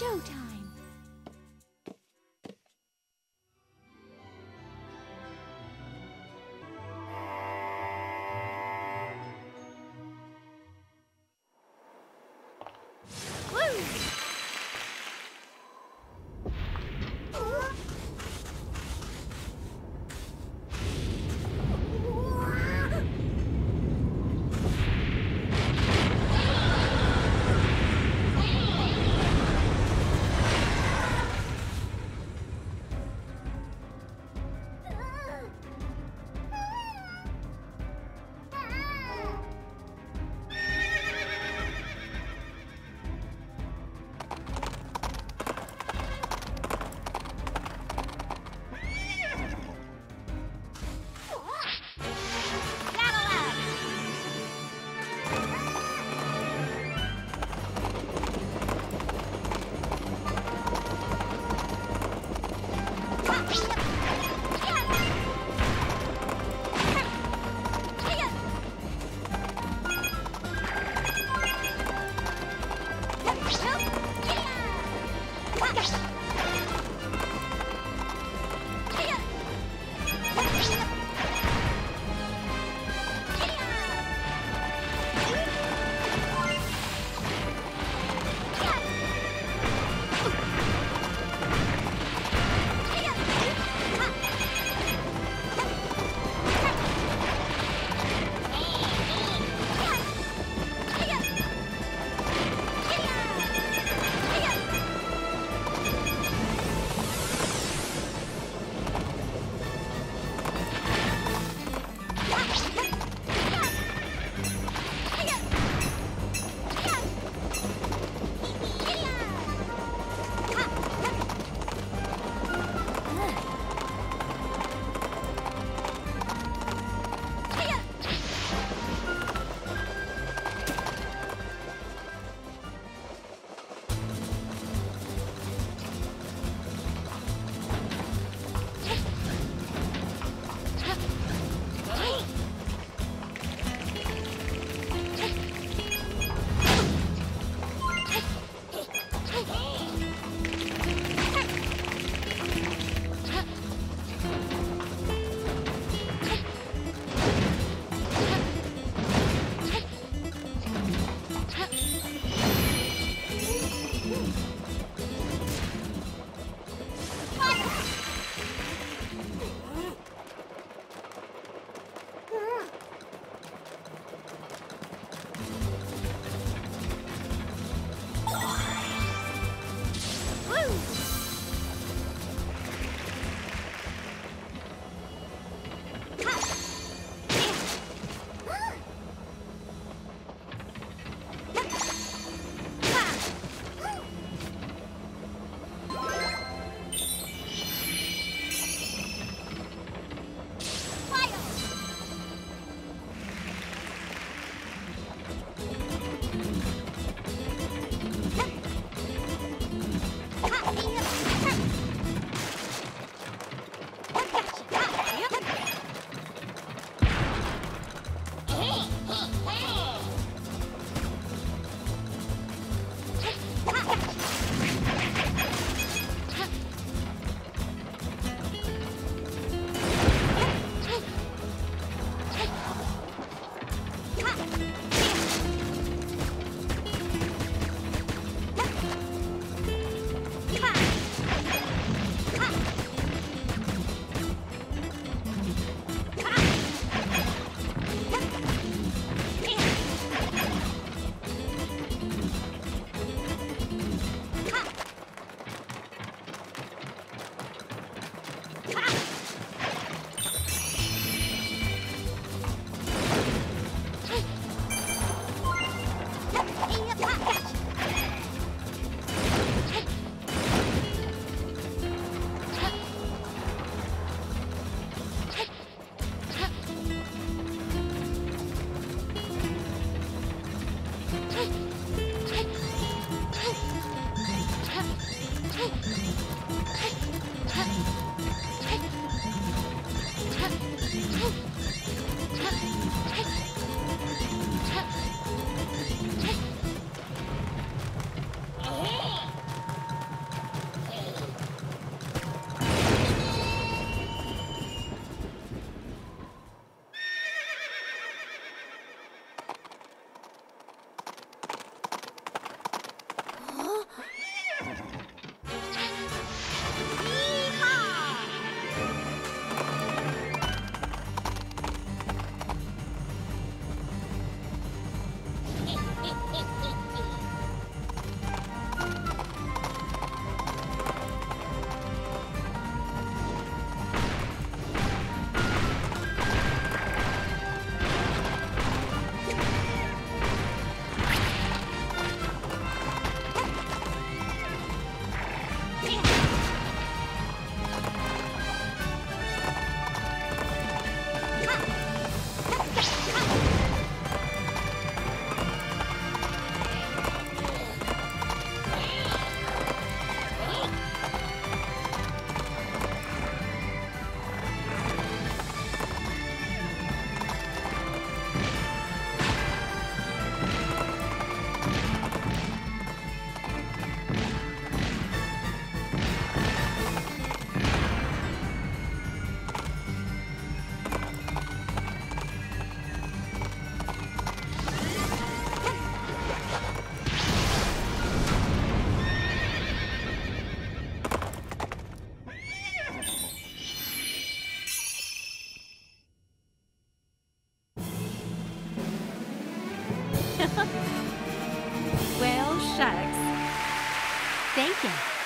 Showtime! Well, shucks. Thank you.